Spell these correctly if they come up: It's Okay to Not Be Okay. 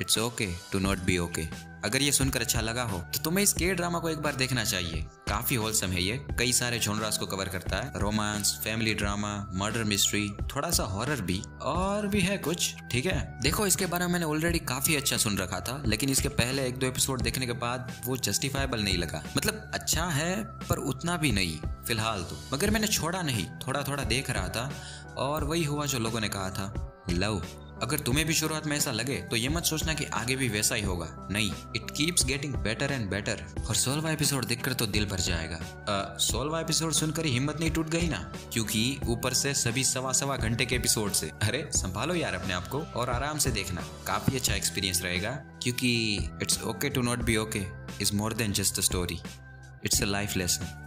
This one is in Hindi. It's okay to not be okay. अगर ये सुनकर अच्छा लगा हो तो तुम्हें इस के ड्रामा को एक बार देखना चाहिए। काफी होलसम है ये, कई सारे जॉनर्स को कवर करता है, romance, family drama, murder mystery, थोड़ा सा हॉरर भी, और भी है कुछ। ठीक है, देखो इसके बारे में मैंने ऑलरेडी काफी अच्छा सुन रखा था, लेकिन इसके पहले एक दो एपिसोड देखने के बाद वो जस्टिफाइबल नहीं लगा। मतलब अच्छा है पर उतना भी नहीं फिलहाल तो। मगर मैंने छोड़ा नहीं, थोड़ा थोड़ा देख रहा था और वही हुआ जो लोगों ने कहा था, लव। अगर तुम्हें भी शुरुआत में ऐसा लगे तो ये मत सोचना कि आगे भी वैसा ही होगा, नहीं। It keeps getting better and better. और 16वां एपिसोड देखकर तो दिल भर जाएगा। 16वां एपिसोड सुनकर ही हिम्मत नहीं टूट गई ना, क्योंकि ऊपर से सभी सवा घंटे के एपिसोड से। अरे संभालो यार अपने आप को और आराम से देखना, काफी अच्छा एक्सपीरियंस रहेगा, क्योंकि it's okay to not be okay is more than just a story, it's a life lesson.